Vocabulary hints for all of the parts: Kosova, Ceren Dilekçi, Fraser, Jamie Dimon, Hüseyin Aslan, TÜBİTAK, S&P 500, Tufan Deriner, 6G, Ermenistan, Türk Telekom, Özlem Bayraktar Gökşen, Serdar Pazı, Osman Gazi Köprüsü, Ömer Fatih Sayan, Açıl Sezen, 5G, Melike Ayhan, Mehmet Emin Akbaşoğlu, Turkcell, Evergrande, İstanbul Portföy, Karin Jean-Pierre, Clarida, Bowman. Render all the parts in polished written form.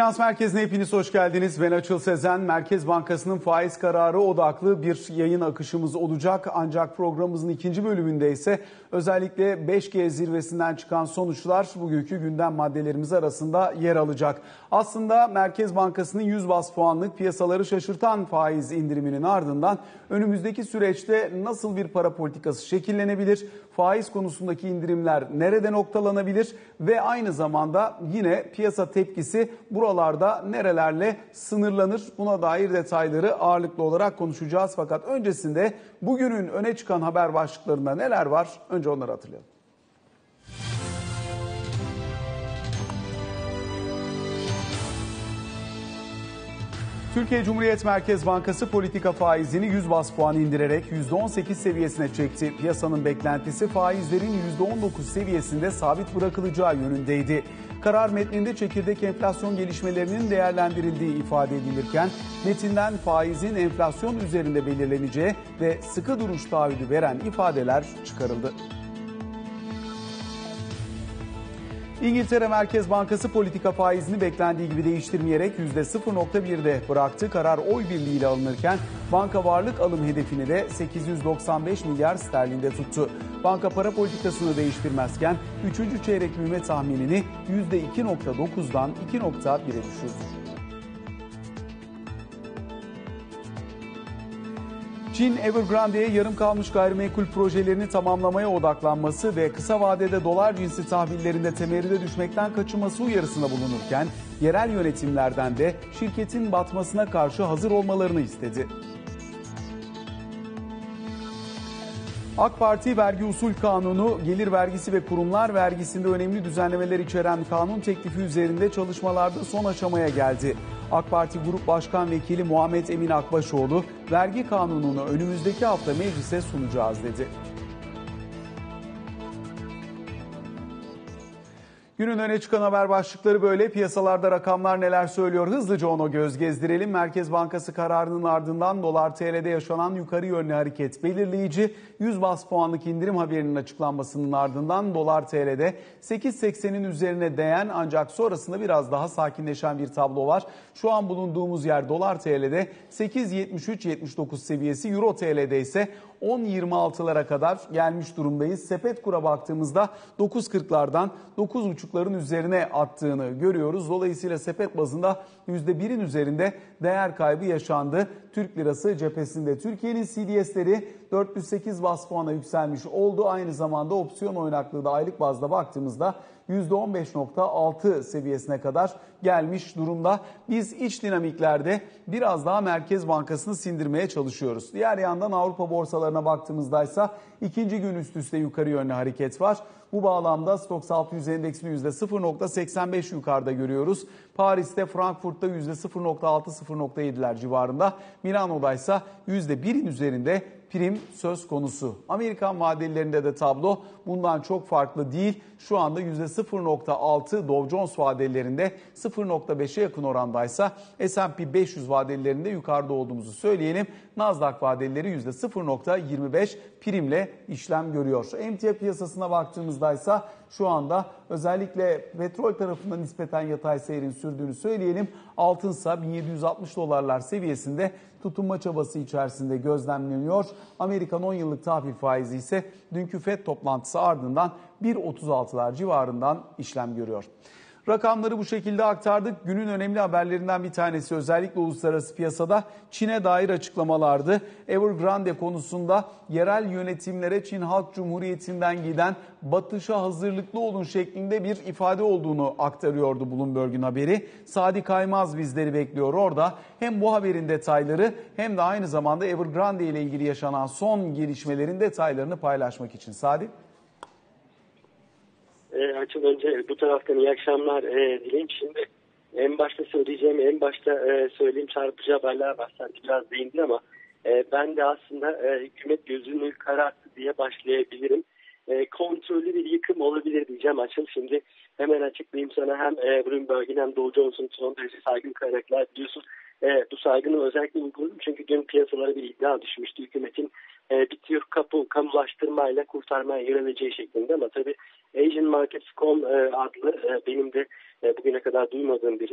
Finans Merkezi'ne hepiniz hoş geldiniz. Ben Açıl Sezen. Merkez Bankası'nın faiz kararı odaklı bir yayın akışımız olacak. Ancak programımızın ikinci bölümünde ise özellikle 5G zirvesinden çıkan sonuçlar bugünkü gündem maddelerimiz arasında yer alacak. Aslında Merkez Bankası'nın 100 baz puanlık piyasaları şaşırtan faiz indiriminin ardından önümüzdeki süreçte nasıl bir para politikası şekillenebilir, faiz konusundaki indirimler nerede noktalanabilir ve aynı zamanda yine piyasa tepkisi buralarda nerelerle sınırlanır? Buna dair detayları ağırlıklı olarak konuşacağız. Fakat öncesinde bugünün öne çıkan haber başlıklarında neler var? Önce onları hatırlayalım. Türkiye Cumhuriyet Merkez Bankası politika faizini 100 baz puan indirerek %18 seviyesine çekti. Piyasanın beklentisi faizlerin %19 seviyesinde sabit bırakılacağı yönündeydi. Karar metninde çekirdek enflasyon gelişmelerinin değerlendirildiği ifade edilirken metinden faizin enflasyon üzerinde belirleneceği ve sıkı duruş taahhüdü veren ifadeler çıkarıldı. İngiltere Merkez Bankası politika faizini beklendiği gibi değiştirmeyerek %0.1'de bıraktı. Karar oy birliğiyle alınırken banka varlık alım hedefini de 895 milyar sterlinde tuttu. Banka para politikasını değiştirmezken 3. çeyrek büyüme tahminini %2.9'dan 2.1'e düşürdü. Çin, Evergrande'ye yarım kalmış gayrimenkul projelerini tamamlamaya odaklanması ve kısa vadede dolar cinsi tahvillerinde temerrüde düşmekten kaçınması uyarısında bulunurken, yerel yönetimlerden de şirketin batmasına karşı hazır olmalarını istedi. AK Parti vergi usul kanunu, gelir vergisi ve kurumlar vergisinde önemli düzenlemeler içeren kanun teklifi üzerinde çalışmalarda son aşamaya geldi. AK Parti Grup Başkan Vekili Mehmet Emin Akbaşoğlu, vergi kanununu önümüzdeki hafta meclise sunacağız dedi. Günün öne çıkan haber başlıkları böyle. Piyasalarda rakamlar neler söylüyor? Hızlıca ona göz gezdirelim. Merkez Bankası kararının ardından dolar TL'de yaşanan yukarı yönlü hareket belirleyici. 100 baz puanlık indirim haberinin açıklanmasının ardından dolar TL'de 8.80'in üzerine değen ancak sonrasında biraz daha sakinleşen bir tablo var. Şu an bulunduğumuz yer dolar TL'de 8.73-79 seviyesi. Euro TL'de ise 10.26'lara kadar gelmiş durumdayız. Sepet kura baktığımızda 9.40'lardan 9.5'ların üzerine attığını görüyoruz. Dolayısıyla sepet bazında %1'in üzerinde değer kaybı yaşandı. Türk lirası cephesinde Türkiye'nin CDS'leri 408 baz puana yükselmiş oldu. Aynı zamanda opsiyon oynaklığı da aylık bazda baktığımızda %15.6 seviyesine kadar gelmiş durumda. Biz iç dinamiklerde biraz daha Merkez Bankası'nı sindirmeye çalışıyoruz. Diğer yandan Avrupa borsalarına baktığımızda ise ikinci gün üst üste yukarı yönlü hareket var. Bu bağlamda Stoxx 600 endeksini %0.85 yukarıda görüyoruz. Paris'te, Frankfurt'ta %0.6-0.7'ler civarında. Milano'da ise %1'in üzerinde prim söz konusu. Amerikan vadelilerinde de tablo bundan çok farklı değil. Şu anda %0.6 Dow Jones vadelilerinde, 0.5'e yakın orandaysa S&P 500 vadelilerinde yukarıda olduğumuzu söyleyelim. Nasdaq vadelileri %0.25 primle işlem görüyor. Emtia piyasasına baktığımızda ise şu anda özellikle petrol tarafında nispeten yatay seyrin sürdüğünü söyleyelim. Altınsa 1760 dolarlar seviyesinde tutunma çabası içerisinde gözlemleniyor. Amerikan 10 yıllık tahvil faizi ise dünkü Fed toplantısı ardından 1.36'lar civarından işlem görüyor. Rakamları bu şekilde aktardık. Günün önemli haberlerinden bir tanesi özellikle uluslararası piyasada Çin'e dair açıklamalardı. Evergrande konusunda yerel yönetimlere Çin Halk Cumhuriyeti'nden giden batışa hazırlıklı olun şeklinde bir ifade olduğunu aktarıyordu Bloomberg'ün haberi. Sadi Kaymaz bizleri bekliyor orada. Hem bu haberin detayları hem de aynı zamanda Evergrande ile ilgili yaşanan son gelişmelerin detaylarını paylaşmak için. Sadi. Açıl önce bu taraftan iyi akşamlar dileyim. Şimdi en başta söyleyeyim çarpıcı haberler var. Sanki biraz değindi ama ben de aslında hükümet gözünü kararttı diye başlayabilirim. Kontrollü bir yıkım olabilir diyeceğim Açıl. Şimdi hemen açıklayayım sana hem Bloomberg'in hem Dow Jones'un son derece saygın kaynaklar biliyorsun. Bu saygını özellikle uyguladım çünkü dün piyasalara bir iddia düşmüştü. Hükümetin bir tür kamulaştırmayla kurtarmaya yöneleceği şeklinde. Ama tabii AsianMarkets.com adlı benim de bugüne kadar duymadığım bir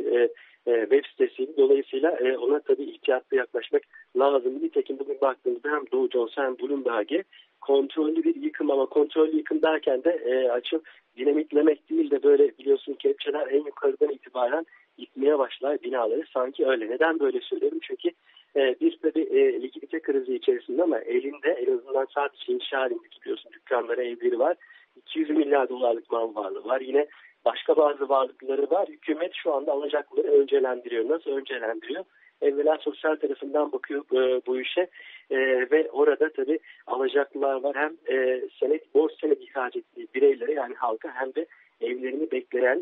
web sitesiydi. Dolayısıyla ona tabii ihtiyatlı yaklaşmak lazım. Nitekim bugün baktığımızda hem Dow Jones hem Bloomberg'e kontrollü bir yıkım, ama kontrollü yıkım derken de açıp dinamitlemek değil de böyle biliyorsun kepçeler en yukarıdan itibaren gitmeye başlar binaları, sanki öyle. Neden böyle söylüyorum? Çünkü bir tabii likidite krizi içerisinde, ama elinde en azından sadece inşa halindeki biliyorsun dükkanları, evleri var. 200 milyar dolarlık mal varlığı var. Yine başka bazı varlıkları var. Hükümet şu anda alacakları öncelendiriyor. Nasıl öncelendiriyor? Evvela sosyal tarafından bakıyor bu işe ve orada tabii alacaklılar var. Hem senet, borç senedi ihraç ettiği bireylere, yani halka, hem de evlerini bekleyen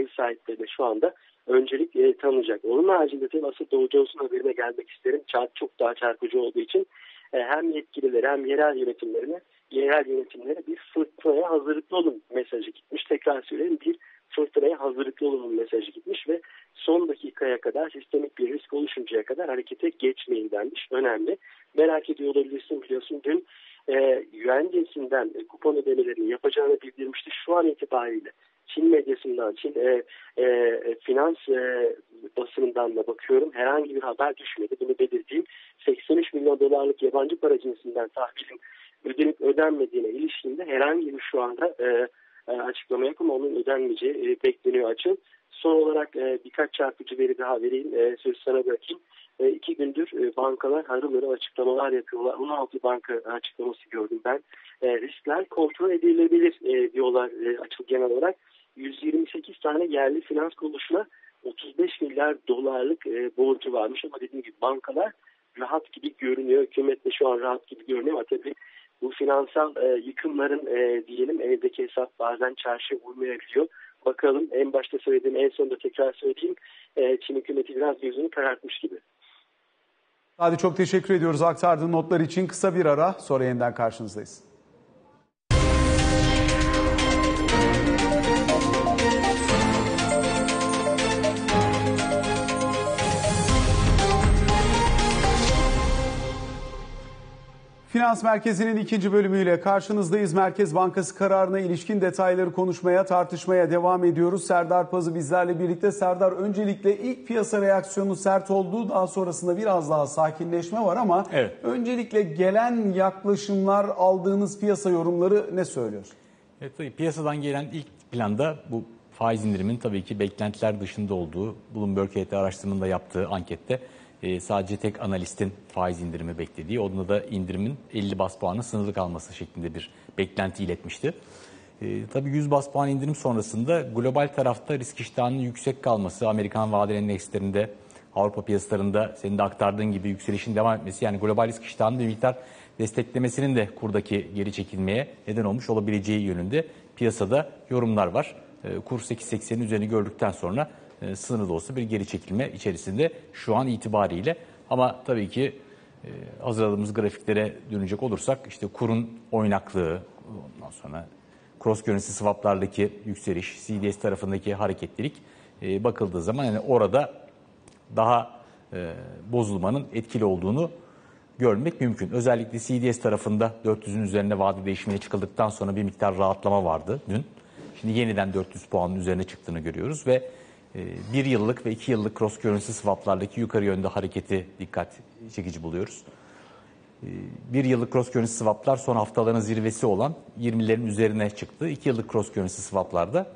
ev sahiplerine şu anda öncelik tanınacak. Onun haricinde tabii asıl Dow Jones'un haberine gelmek isterim. Çok daha çarpıcı olduğu için hem yetkililere hem yerel yönetimlere bir fırtınaya hazırlıklı olun mesajı gitmiş. Tekrar söyleyeyim, bir fırtınaya hazırlıklı olun mesajı gitmiş ve son dakikaya kadar, sistemik bir risk oluşuncaya kadar harekete geçmeyin denmiş. Önemli. Merak ediyor olabilirsin, biliyorsun dün yuan cinsinden kupon ödemelerini yapacağını bildirmişti. Şu an itibariyle Çin medyasından, Çin finans basınından da bakıyorum, herhangi bir haber düşmedi. Bunu belirteyim. 83 milyon dolarlık yabancı para cinsinden tahvilin ödenip ödenmediğine ilişkinde herhangi bir şu anda açıklama yok, ama onun ödenmeyeceği bekleniyor Açıl. Son olarak birkaç çarpıcı veri daha vereyim. Sözü sana bırakayım. 2 gündür bankalar harıl harıl açıklamalar yapıyorlar. 16 banka açıklaması gördüm ben. Riskler kontrol edilebilir diyorlar Açıl genel olarak. 128 tane yerli finans kuruluşuna 35 milyar dolarlık borcu varmış, ama dediğim gibi bankalar rahat gibi görünüyor. Hükümet de şu an rahat gibi görünüyor, ama tabii bu finansal yıkımların diyelim evdeki hesap bazen çarşıya vurmayabiliyor. Bakalım, en başta söylediğim, en sonunda tekrar söyleyeyim. Çin hükümeti biraz gözünü karartmış gibi. Hadi çok teşekkür ediyoruz aktardığın notlar için. Kısa bir ara, sonra yeniden karşınızdayız. Finans Merkezi'nin ikinci bölümüyle karşınızdayız. Merkez Bankası kararına ilişkin detayları konuşmaya, tartışmaya devam ediyoruz. Serdar Pazı bizlerle birlikte. Serdar, öncelikle ilk piyasa reaksiyonu sert olduğu, daha sonrasında biraz daha sakinleşme var, ama evet, öncelikle gelen yaklaşımlar, aldığınız piyasa yorumları ne söylüyor? Evet, tabii piyasadan gelen ilk planda bu faiz indiriminin tabii ki beklentiler dışında olduğu, Bloomberg HT araştırmasında yaptığı ankette sadece tek analistin faiz indirimi beklediği, onda da indirimin 50 bas puanı sınırlı kalması şeklinde bir beklenti iletmişti. Tabii 100 bas puan indirim sonrasında global tarafta risk iştahının yüksek kalması, Amerikan vadeli endekslerinde, Avrupa piyasalarında senin de aktardığın gibi yükselişin devam etmesi, yani global risk iştahının bir miktar desteklemesinin de kurdaki geri çekilmeye neden olmuş olabileceği yönünde piyasada yorumlar var. Kur 8.80'in üzerini gördükten sonra sınırlı olsa bir geri çekilme içerisinde şu an itibariyle. Ama tabii ki hazırladığımız grafiklere dönecek olursak, işte kurun oynaklığı, ondan sonra cross currency swap'lardaki yükseliş, CDS tarafındaki hareketlilik bakıldığı zaman yani orada daha bozulmanın etkili olduğunu görmek mümkün. Özellikle CDS tarafında 400'ün üzerine vade değişimine çıkıldıktan sonra bir miktar rahatlama vardı dün. Şimdi yeniden 400 puanın üzerine çıktığını görüyoruz ve 1 yıllık ve 2 yıllık cross currency swap'lardaki yukarı yönde hareketi dikkat çekici buluyoruz. 1 yıllık cross currency swap'lar son haftaların zirvesi olan 20'lerin üzerine çıktı. 2 yıllık cross currency swap'larda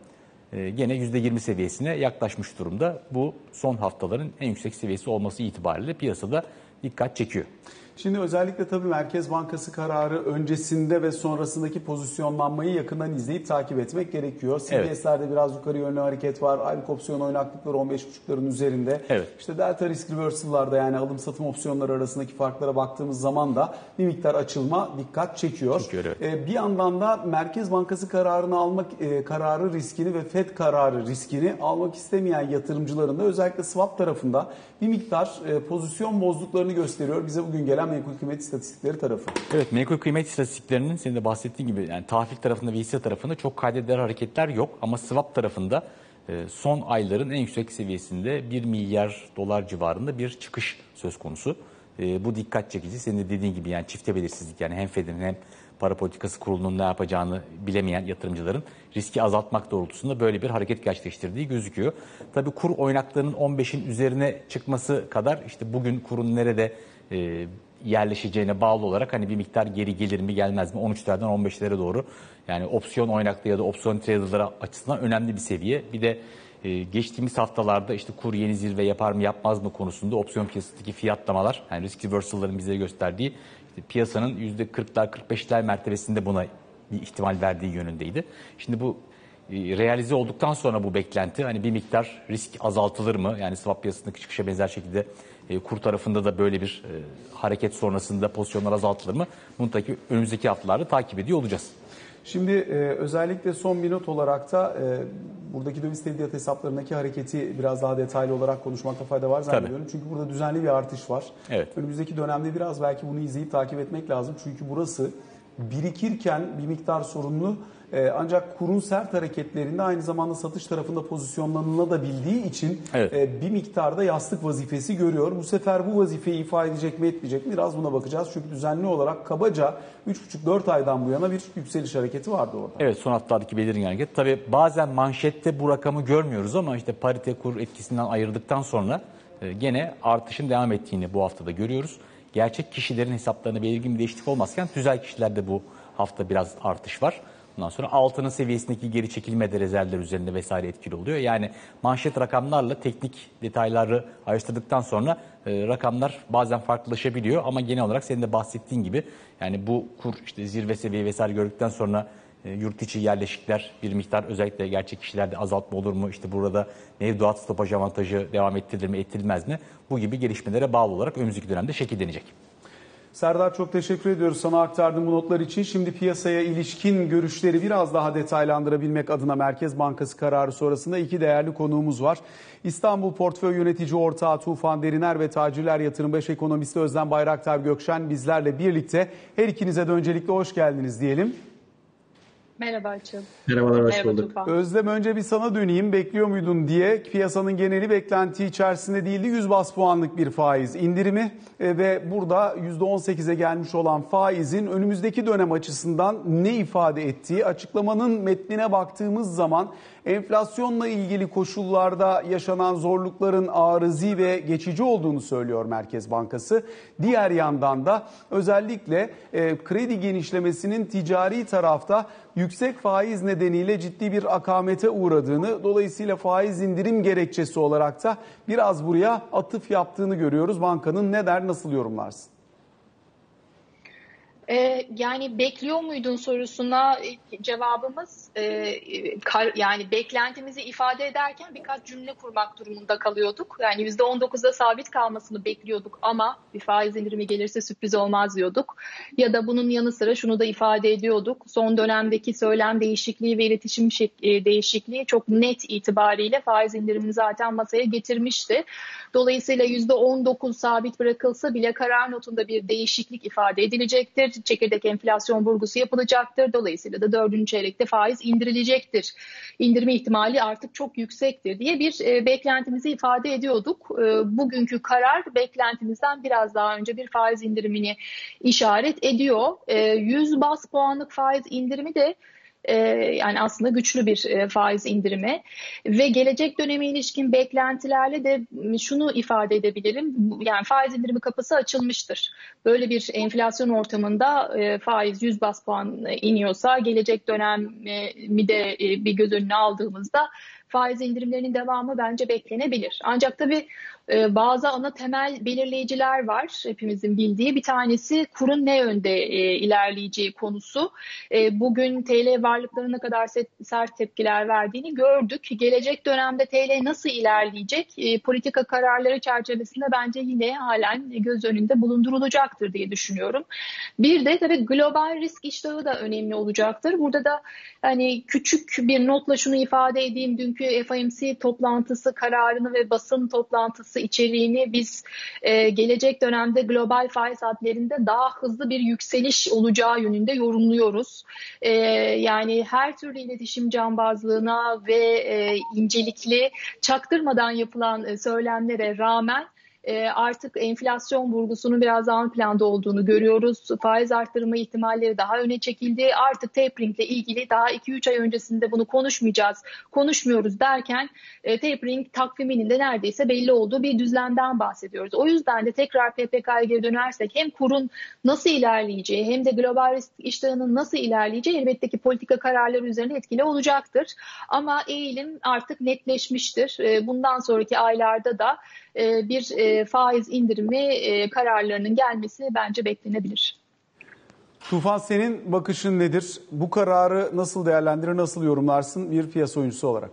gene %20 seviyesine yaklaşmış durumda. Bu son haftaların en yüksek seviyesi olması itibariyle piyasada dikkat çekiyor. Şimdi özellikle tabii Merkez Bankası kararı öncesinde ve sonrasındaki pozisyonlanmayı yakından izleyip takip etmek gerekiyor. CDS'lerde evet, biraz yukarı yönlü hareket var. Aylık opsiyon oynaklıkları 15.5'ların üzerinde. Evet. İşte delta risk reversal'larda, yani alım satım opsiyonları arasındaki farklara baktığımız zaman da bir miktar açılma dikkat çekiyor. Çekiyor, evet. Bir yandan da Merkez Bankası kararını almak kararı riskini ve Fed kararı riskini almak istemeyen yatırımcıların da özellikle swap tarafında bir miktar pozisyon bozduklarını gösteriyor. Bize bugün gelen menkul kıymet istatistikleri tarafı. Evet, menkul kıymet istatistiklerinin senin de bahsettiğin gibi, yani tahvil tarafında ve hisse tarafında çok kaydediler hareketler yok, ama swap tarafında son ayların en yüksek seviyesinde 1 milyar dolar civarında bir çıkış söz konusu. Bu dikkat çekici. Senin de dediğin gibi yani çifte belirsizlik, yani hem Fed'in hem para politikası kurulunun ne yapacağını bilemeyen yatırımcıların riski azaltmak doğrultusunda böyle bir hareket gerçekleştirdiği gözüküyor. Tabii kur oynaklarının 15'in üzerine çıkması kadar işte bugün kurun nerede yerleşeceğine bağlı olarak hani bir miktar geri gelir mi gelmez mi 13'lerden 15'lere doğru, yani opsiyon oynaklı ya da opsiyon traderlara açısından önemli bir seviye. Bir de geçtiğimiz haftalarda işte kur yeni zirve yapar mı yapmaz mı konusunda opsiyon piyasasındaki fiyatlamalar, yani risk reversal'ların bize gösterdiği işte piyasanın %40'lar 45'ler mertebesinde buna bir ihtimal verdiği yönündeydi. Şimdi bu realize olduktan sonra bu beklenti hani bir miktar risk azaltılır mı? Yani swap piyasasındaki çıkışa benzer şekilde kur tarafında da böyle bir hareket sonrasında pozisyonlar azaltılır mı? Bunu tabii önümüzdeki haftalarda takip ediyor olacağız. Şimdi özellikle son bir not olarak da buradaki döviz tevdiat hesaplarındaki hareketi biraz daha detaylı olarak konuşmakta fayda var zannediyorum. Tabii. Çünkü burada düzenli bir artış var. Evet. Önümüzdeki dönemde biraz belki bunu izleyip takip etmek lazım. Çünkü burası birikirken bir miktar sorunlu, ancak kurun sert hareketlerinde aynı zamanda satış tarafında pozisyonlanılabildiği için evet, bir miktarda yastık vazifesi görüyor. Bu sefer bu vazifeyi ifa edecek mi etmeyecek mi biraz buna bakacağız. Çünkü düzenli olarak kabaca 3,5-4 aydan bu yana bir yükseliş hareketi vardı orada. Evet, son haftalardaki belirgin hareket. Tabii bazen manşette bu rakamı görmüyoruz ama işte parite kur etkisinden ayırdıktan sonra gene artışın devam ettiğini bu haftada görüyoruz. Gerçek kişilerin hesaplarına belirgin bir değişiklik olmazken tüzel kişilerde bu hafta biraz artış var. Bundan sonra altının seviyesindeki geri çekilme de rezervler üzerinde vesaire etkili oluyor. Yani manşet rakamlarla teknik detayları ayrıştırdıktan sonra rakamlar bazen farklılaşabiliyor. Ama genel olarak senin de bahsettiğin gibi yani bu kur işte zirve seviye vesaire gördükten sonra yurt içi yerleşikler bir miktar özellikle gerçek kişilerde azaltma olur mu? İşte burada mevduat stopaj avantajı devam ettirilir mi ettirilmez mi? Bu gibi gelişmelere bağlı olarak önümüzdeki dönemde şekillenecek. Serdar, çok teşekkür ediyoruz sana aktardığın bu notlar için. Şimdi piyasaya ilişkin görüşleri biraz daha detaylandırabilmek adına Merkez Bankası kararı sonrasında iki değerli konuğumuz var. İstanbul Portföy Yönetici Ortağı Tufan Deriner ve Tacirler Yatırım Baş Ekonomisti Özlem Bayraktar Gökşen bizlerle birlikte. Her ikinize de öncelikle hoş geldiniz diyelim. Merhaba Açıl. Merhabalar, hoş bulduk. Özlem, önce bir sana döneyim. Bekliyor muydun diye, piyasanın geneli beklenti içerisinde değildi. 100 bas puanlık bir faiz indirimi ve burada %18'e gelmiş olan faizin önümüzdeki dönem açısından ne ifade ettiği, açıklamanın metnine baktığımız zaman enflasyonla ilgili koşullarda yaşanan zorlukların arızi ve geçici olduğunu söylüyor Merkez Bankası. Diğer yandan da özellikle kredi genişlemesinin ticari tarafta yüksek faiz nedeniyle ciddi bir akamete uğradığını, dolayısıyla faiz indirim gerekçesi olarak da biraz buraya atıf yaptığını görüyoruz. Bankanın ne der, nasıl yorumlarsın? Yani bekliyor muydun sorusuna cevabımız yani beklentimizi ifade ederken birkaç cümle kurmak durumunda kalıyorduk. Yani %19'da sabit kalmasını bekliyorduk ama bir faiz indirimi gelirse sürpriz olmaz diyorduk. Ya da bunun yanı sıra şunu da ifade ediyorduk. Son dönemdeki söylem değişikliği ve iletişim değişikliği çok net itibariyle faiz indirimini zaten masaya getirmişti. Dolayısıyla %19 sabit bırakılsa bile karar notunda bir değişiklik ifade edilecektir. Çekirdek enflasyon vurgusu yapılacaktır. Dolayısıyla da 4. çeyrekte faiz indirilecektir. İndirme ihtimali artık çok yüksektir diye bir beklentimizi ifade ediyorduk. Bugünkü karar beklentimizden biraz daha önce bir faiz indirimini işaret ediyor. 100 baz puanlık faiz indirimi de yani aslında güçlü bir faiz indirimi ve gelecek döneme ilişkin beklentilerle de şunu ifade edebilirim. Yani faiz indirimi kapısı açılmıştır. Böyle bir enflasyon ortamında faiz 100 baz puan iniyorsa gelecek dönemi de bir göz önüne aldığımızda faiz indirimlerinin devamı bence beklenebilir. Ancak tabii bazı ana temel belirleyiciler var hepimizin bildiği. Bir tanesi kurun ne yönde ilerleyeceği konusu. Bugün TL varlıklarına kadar sert tepkiler verdiğini gördük. Gelecek dönemde TL nasıl ilerleyecek? Politika kararları çerçevesinde bence yine halen göz önünde bulundurulacaktır diye düşünüyorum. Bir de tabii global risk iştahı da önemli olacaktır. Burada da hani küçük bir notla şunu ifade edeyim. Dünkü FOMC toplantısı kararını ve basın toplantısı içeriğini biz gelecek dönemde global faiz hatlarında daha hızlı bir yükseliş olacağı yönünde yorumluyoruz. Yani her türlü iletişim cambazlığına ve incelikli çaktırmadan yapılan söylemlere rağmen artık enflasyon vurgusunun biraz daha ön planda olduğunu görüyoruz. Faiz artırma ihtimalleri daha öne çekildi. Artık tapering ile ilgili daha 2-3 ay öncesinde bunu konuşmuyoruz derken tapering takviminin de neredeyse belli olduğu bir düzlemden bahsediyoruz. O yüzden de tekrar PPK'ya geri dönersek hem kurun nasıl ilerleyeceği hem de global risk iştahının nasıl ilerleyeceği elbette ki politika kararları üzerine etkili olacaktır. Ama eğilim artık netleşmiştir. Bundan sonraki aylarda da bir faiz indirimi kararlarının gelmesi bence beklenebilir. Tufan, senin bakışın nedir? Bu kararı nasıl değerlendirir, nasıl yorumlarsın bir piyasa oyuncusu olarak?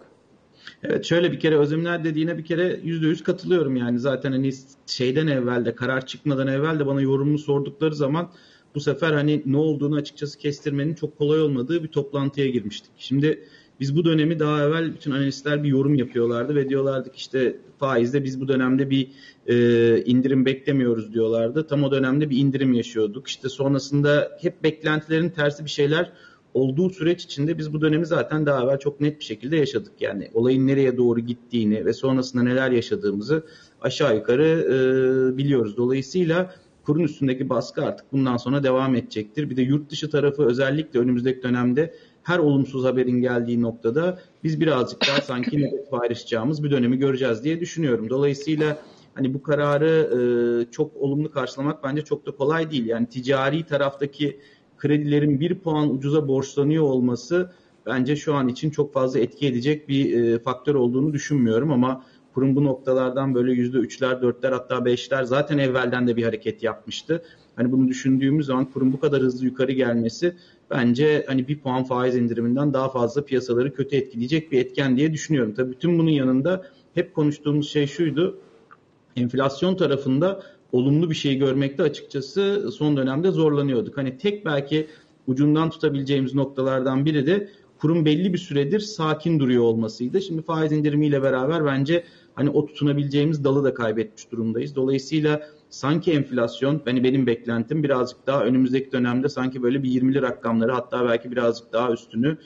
Evet, şöyle bir kere Özlem'in dediğine bir kere %100 katılıyorum. Yani zaten hani şeyden evvel de, karar çıkmadan evvel de bana yorumunu sordukları zaman bu sefer hani ne olduğunu açıkçası kestirmenin çok kolay olmadığı bir toplantıya girmiştik. Şimdi biz bu dönemi daha evvel bütün analistler bir yorum yapıyorlardı ve diyorlardı ki işte faizde biz bu dönemde bir indirim beklemiyoruz diyorlardı. Tam o dönemde bir indirim yaşıyorduk. İşte sonrasında hep beklentilerin tersi bir şeyler olduğu süreç içinde biz bu dönemi zaten daha evvel çok net bir şekilde yaşadık. Yani olayın nereye doğru gittiğini ve sonrasında neler yaşadığımızı aşağı yukarı biliyoruz. Dolayısıyla kurun üstündeki baskı artık bundan sonra devam edecektir. Bir de yurt dışı tarafı özellikle önümüzdeki dönemde her olumsuz haberin geldiği noktada biz birazcık daha sanki negatif ayrışacağımız bir dönemi göreceğiz diye düşünüyorum. Dolayısıyla hani bu kararı çok olumlu karşılamak bence çok da kolay değil. Yani ticari taraftaki kredilerin 1 puan ucuza borçlanıyor olması bence şu an için çok fazla etki edecek bir faktör olduğunu düşünmüyorum ama kurun bu noktalardan böyle %3'ler, 4'ler hatta 5'ler zaten evvelden de bir hareket yapmıştı. Hani bunu düşündüğümüz zaman kurun bu kadar hızlı yukarı gelmesi bence hani 1 puan faiz indiriminden daha fazla piyasaları kötü etkileyecek bir etken diye düşünüyorum. Tabii bütün bunun yanında hep konuştuğumuz şey şuydu. Enflasyon tarafında olumlu bir şey görmekte açıkçası son dönemde zorlanıyorduk. Hani tek belki ucundan tutabileceğimiz noktalardan biri de kurun belli bir süredir sakin duruyor olmasıydı. Şimdi faiz indirimiyle beraber bence hani o tutunabileceğimiz dalı da kaybetmiş durumdayız. Dolayısıyla sanki enflasyon, hani benim beklentim birazcık daha önümüzdeki dönemde sanki böyle bir 20'li rakamları hatta belki birazcık daha üstünü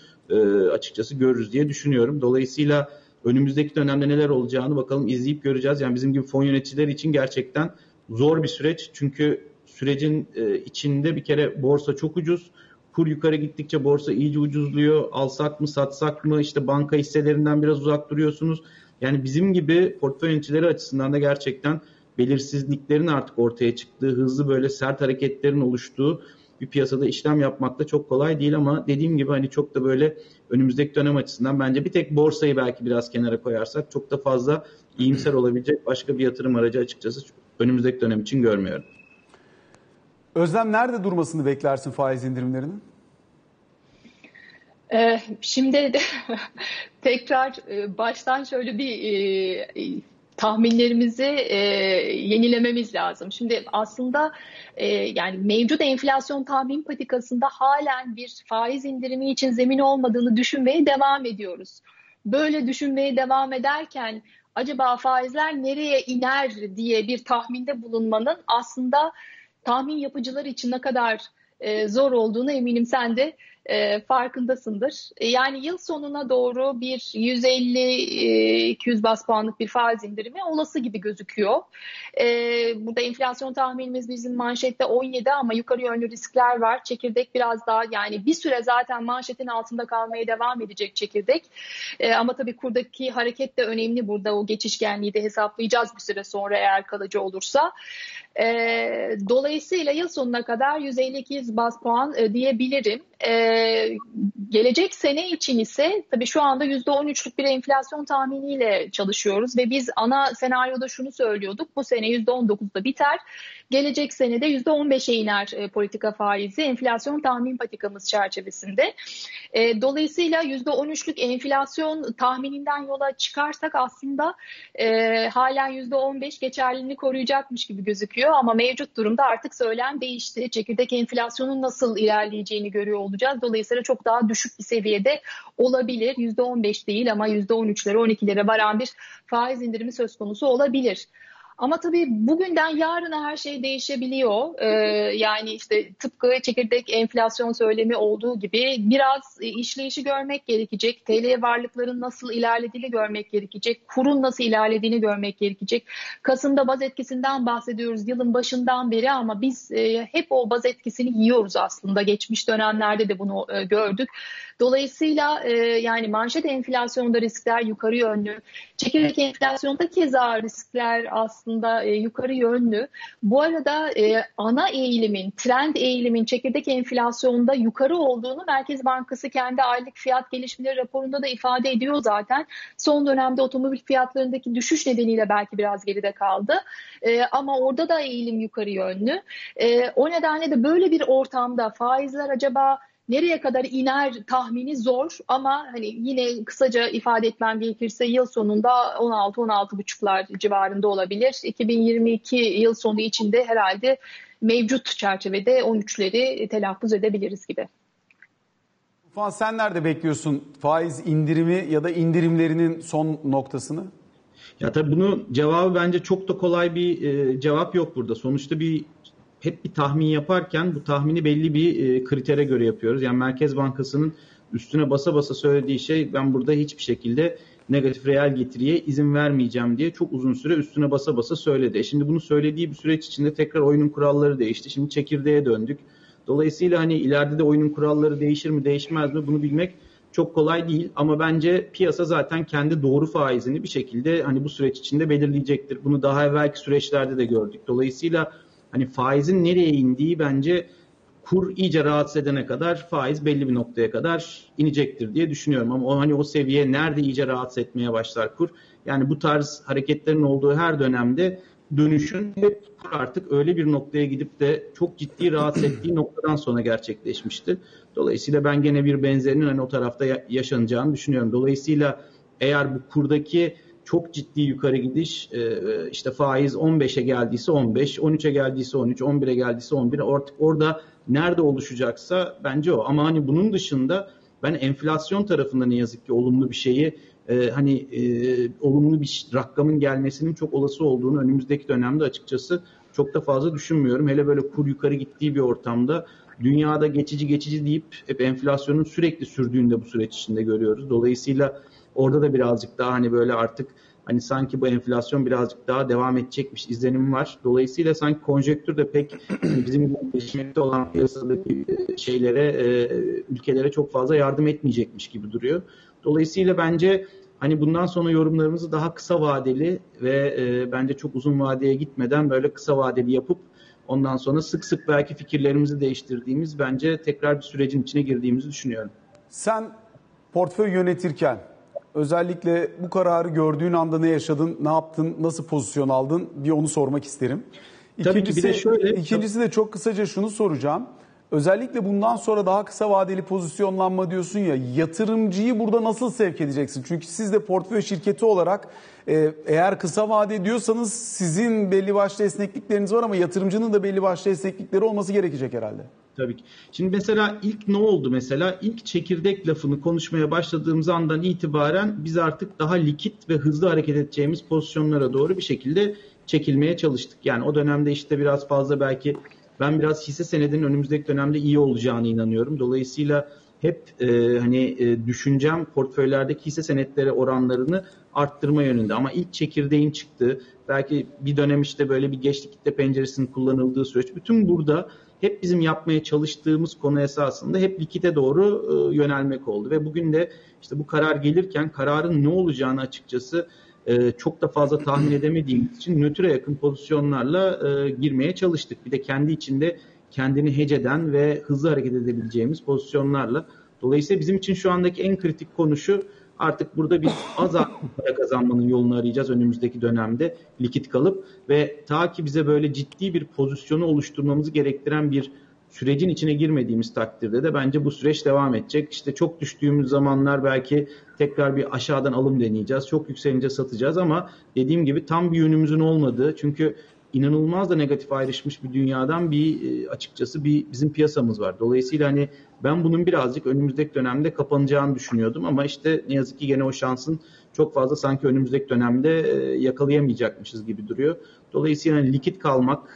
açıkçası görürüz diye düşünüyorum. Dolayısıyla önümüzdeki dönemde neler olacağını bakalım izleyip göreceğiz. Yani bizim gibi fon yöneticileri için gerçekten zor bir süreç. Çünkü sürecin içinde bir kere borsa çok ucuz. Kur yukarı gittikçe borsa iyice ucuzluyor. Alsak mı, satsak mı? İşte banka hisselerinden biraz uzak duruyorsunuz. Yani bizim gibi portföy yöneticileri açısından da gerçekten belirsizliklerin artık ortaya çıktığı, hızlı böyle sert hareketlerin oluştuğu bir piyasada işlem yapmak da çok kolay değil ama dediğim gibi hani çok da böyle önümüzdeki dönem açısından bence bir tek borsayı belki biraz kenara koyarsak çok da fazla iyimser olabilecek başka bir yatırım aracı açıkçası önümüzdeki dönem için görmüyorum. Özlem, nerede durmasını beklersin faiz indirimlerinin? Şimdi tekrar baştan şöyle bir tahminlerimizi yenilememiz lazım. Şimdi aslında yani mevcut enflasyon tahmin patikasında halen bir faiz indirimi için zemin olmadığını düşünmeye devam ediyoruz. Böyle düşünmeye devam ederken acaba faizler nereye iner diye bir tahminde bulunmanın aslında tahmin yapıcılar için ne kadar zor olduğunu eminim sen de farkındasındır. Yani yıl sonuna doğru bir 150-200 baz puanlık bir faiz indirimi olası gibi gözüküyor. Burada enflasyon tahminimiz bizim manşette 17 ama yukarı yönlü riskler var. Çekirdek biraz daha yani bir süre zaten manşetin altında kalmaya devam edecek çekirdek. Ama tabii kurdaki hareket de önemli burada. O geçişkenliği de hesaplayacağız bir süre sonra eğer kalıcı olursa. Dolayısıyla yıl sonuna kadar 150-200 baz puan diyebilirim. Gelecek sene için ise tabii şu anda %13'lük bir enflasyon tahminiyle çalışıyoruz ve biz ana senaryoda şunu söylüyorduk: bu sene %19'da biter, gelecek sene de %15'e iner politika faizi enflasyon tahmin patikamız çerçevesinde. Dolayısıyla %13'lük enflasyon tahmininden yola çıkarsak aslında halen %15 geçerliliğini koruyacakmış gibi gözüküyor ama mevcut durumda artık söylem değişti. Çekirdek enflasyonun nasıl ilerleyeceğini görüyor olacağız. Dolayısıyla çok daha düşük bir seviyede olabilir. %15 değil ama %13'lere, 12'lere varan bir faiz indirimi söz konusu olabilir. Ama tabii bugünden yarına her şey değişebiliyor. Yani işte tıpkı çekirdek enflasyon söylemi olduğu gibi biraz işleyişi görmek gerekecek. TL varlıkların nasıl ilerlediğini görmek gerekecek. Kurun nasıl ilerlediğini görmek gerekecek. Kasım'da baz etkisinden bahsediyoruz yılın başından beri ama biz hep o baz etkisini yiyoruz aslında. Geçmiş dönemlerde de bunu gördük. Dolayısıyla yani manşet enflasyonda riskler yukarı yönlü. Çekirdek enflasyonda keza riskler aslında yukarı yönlü. Bu arada ana eğilimin, trend eğilimin çekirdek enflasyonda yukarı olduğunu Merkez Bankası kendi aylık fiyat gelişmeleri raporunda da ifade ediyor zaten. Son dönemde otomobil fiyatlarındaki düşüş nedeniyle belki biraz geride kaldı. Ama orada da eğilim yukarı yönlü. O nedenle de böyle bir ortamda faizler acaba nereye kadar iner tahmini zor ama hani yine kısaca ifade etmem gerekirse yıl sonunda 16-16,5'lar civarında olabilir. 2022 yıl sonu içinde herhalde mevcut çerçevede 13'leri telaffuz edebiliriz gibi. Tufan, sen nerede bekliyorsun faiz indirimi ya da indirimlerinin son noktasını? Ya tabii bunun cevabı bence çok da kolay bir cevap yok burada. Sonuçta hep bir tahmin yaparken bu tahmini belli bir kritere göre yapıyoruz. Yani Merkez Bankası'nın üstüne basa basa söylediği şey ben burada hiçbir şekilde negatif reel getiriye izin vermeyeceğim diye çok uzun süre üstüne basa basa söyledi. Şimdi bunu söylediği bir süreç içinde tekrar oyunun kuralları değişti. Şimdi çekirdeğe döndük. Dolayısıyla hani ileride de oyunun kuralları değişir mi değişmez mi bunu bilmek çok kolay değil. Ama bence piyasa zaten kendi doğru faizini bir şekilde hani bu süreç içinde belirleyecektir. Bunu daha evvelki süreçlerde de gördük. Dolayısıyla hani faizin nereye indiği bence kur iyice rahatsız edene kadar faiz belli bir noktaya kadar inecektir diye düşünüyorum. Ama o seviye nerede iyice rahatsız etmeye başlar kur? Yani bu tarz hareketlerin olduğu her dönemde dönüşün hep artık öyle bir noktaya gidip de çok ciddi rahatsız ettiği noktadan sonra gerçekleşmişti. Dolayısıyla ben gene bir benzerinin hani o tarafta yaşanacağını düşünüyorum. Dolayısıyla eğer bu kurdaki çok ciddi yukarı gidiş, işte faiz 15'e geldiyse 15, 13'e geldiyse 13, 11'e geldiyse 11, artık orada nerede oluşacaksa bence o. Ama hani bunun dışında ben enflasyon tarafında ne yazık ki olumlu bir şeyi, hani olumlu bir rakamın gelmesinin çok olası olduğunu önümüzdeki dönemde açıkçası çok da fazla düşünmüyorum. Hele böyle kur yukarı gittiği bir ortamda dünyada geçici deyip hep enflasyonun sürekli sürdüğünü de bu süreç içinde görüyoruz. Dolayısıyla orada da birazcık daha hani böyle artık hani sanki bu enflasyon birazcık daha devam edecekmiş izlenim var. Dolayısıyla sanki konjektür de pek bizim gelişmekte olan piyasadaki şeylere, ülkelere çok fazla yardım etmeyecekmiş gibi duruyor. Dolayısıyla bence hani bundan sonra yorumlarımızı daha kısa vadeli ve bence çok uzun vadeye gitmeden böyle kısa vadeli yapıp ondan sonra sık sık belki fikirlerimizi değiştirdiğimiz bence tekrar bir sürecin içine girdiğimizi düşünüyorum. Sen portföy yönetirken özellikle bu kararı gördüğün anda ne yaşadın, ne yaptın, nasıl pozisyon aldın diye onu sormak isterim. İkincisi de çok kısaca şunu soracağım. Özellikle bundan sonra daha kısa vadeli pozisyonlanma diyorsun ya, yatırımcıyı burada nasıl sevk edeceksin? Çünkü siz de portföy şirketi olarak eğer kısa vade diyorsanız sizin belli başlı esneklikleriniz var ama yatırımcının da belli başlı esneklikleri olması gerekecek herhalde. Tabii ki. Şimdi mesela ilk ne oldu mesela? İlk çekirdek lafını konuşmaya başladığımız andan itibaren biz artık daha likit ve hızlı hareket edeceğimiz pozisyonlara doğru bir şekilde çekilmeye çalıştık. Yani o dönemde işte biraz fazla belki ben biraz hisse senedinin önümüzdeki dönemde iyi olacağına inanıyorum. Dolayısıyla hep düşüncem portföylerdeki hisse senetleri oranlarını arttırma yönünde. Ama ilk çekirdeğin çıktığı, belki bir dönem işte böyle bir geç likitte penceresinin kullanıldığı süreç. Bütün burada hep bizim yapmaya çalıştığımız konu esasında hep likite doğru yönelmek oldu. Ve bugün de işte bu karar gelirken kararın ne olacağını açıkçası çok da fazla tahmin edemediğimiz için nötre yakın pozisyonlarla girmeye çalıştık. Bir de kendi içinde kendini heceden ve hızlı hareket edebileceğimiz pozisyonlarla. Dolayısıyla bizim için şu andaki en kritik konu şu, artık burada biz az para kazanmanın yolunu arayacağız önümüzdeki dönemde likit kalıp ve ta ki bize böyle ciddi bir pozisyonu oluşturmamızı gerektiren bir sürecin içine girmediğimiz takdirde de bence bu süreç devam edecek. İşte çok düştüğümüz zamanlar belki tekrar bir aşağıdan alım deneyeceğiz. Çok yükselince satacağız ama dediğim gibi tam bir yönümüzün olmadığı, çünkü inanılmaz da negatif ayrışmış bir dünyadan açıkçası bizim piyasamız var. Dolayısıyla hani ben bunun birazcık önümüzdeki dönemde kapanacağını düşünüyordum ama işte ne yazık ki gene o şansın çok fazla sanki önümüzdeki dönemde yakalayamayacakmışız gibi duruyor. Dolayısıyla likit kalmak,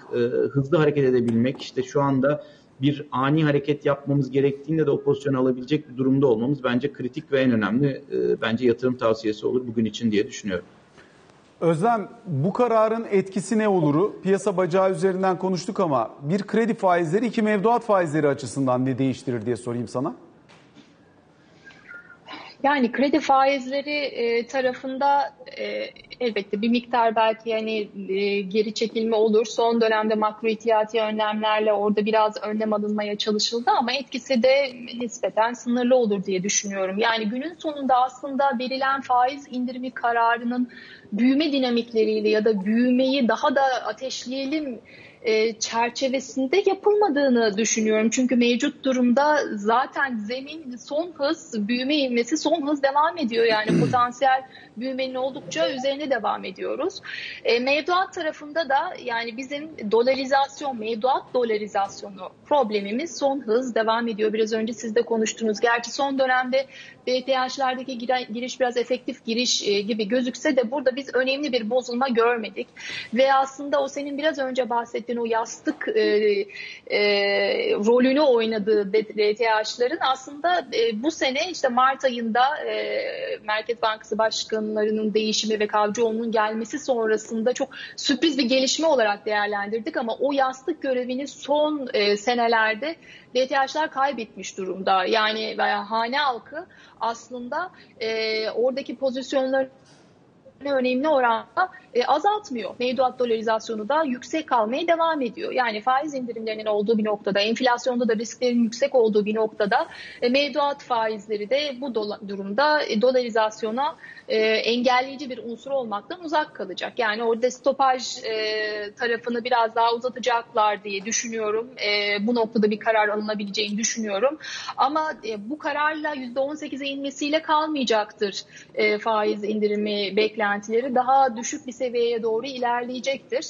hızlı hareket edebilmek, işte şu anda bir ani hareket yapmamız gerektiğinde de o pozisyonu alabilecek bir durumda olmamız bence kritik ve en önemli bence yatırım tavsiyesi olur bugün için diye düşünüyorum. Özlem, bu kararın etkisi ne olur? Piyasa bacağı üzerinden konuştuk ama bir kredi faizleri, iki mevduat faizleri açısından ne değiştirir diye sorayım sana. Yani kredi faizleri tarafında elbette bir miktar belki yani geri çekilme olur. Son dönemde makro ihtiyati önlemlerle orada biraz önlem alınmaya çalışıldı ama etkisi de nispeten sınırlı olur diye düşünüyorum. Yani günün sonunda aslında verilen faiz indirimi kararının büyüme dinamikleriyle ya da büyümeyi daha da ateşleyelim çerçevesinde yapılmadığını düşünüyorum. Çünkü mevcut durumda zaten zemin son hız, büyüme ivmesi son hız devam ediyor. Yani potansiyel büyümenin oldukça üzerine devam ediyoruz. Mevduat tarafında da yani bizim dolarizasyon, mevduat dolarizasyonu problemimiz son hız devam ediyor. Biraz önce siz de konuştunuz. Gerçi son dönemde BTH'lerdeki giriş biraz efektif giriş gibi gözükse de burada biz önemli bir bozulma görmedik. Ve aslında o senin biraz önce bahsettiğin o yastık rolünü oynadığı BTH'ların aslında bu sene işte Mart ayında Merkez Bankası başkanlarının değişimi ve Kavcıoğlu'nun gelmesi sonrasında çok sürpriz bir gelişme olarak değerlendirdik ama o yastık görevini son senelerde BTH'lar kaybetmiş durumda. Yani hane halkı aslında oradaki pozisyonları önemli oranda azaltmıyor. Mevduat dolarizasyonu da yüksek kalmaya devam ediyor. Yani faiz indirimlerinin olduğu bir noktada, enflasyonda da risklerin yüksek olduğu bir noktada mevduat faizleri de bu durumda dolarizasyona engelleyici bir unsur olmaktan uzak kalacak. Yani orada stopaj tarafını biraz daha uzatacaklar diye düşünüyorum. Bu noktada bir karar alınabileceğini düşünüyorum. Ama bu kararla %18'e inmesiyle kalmayacaktır faiz indirimi beklentileri. Daha düşük bir seviyeye doğru ilerleyecektir.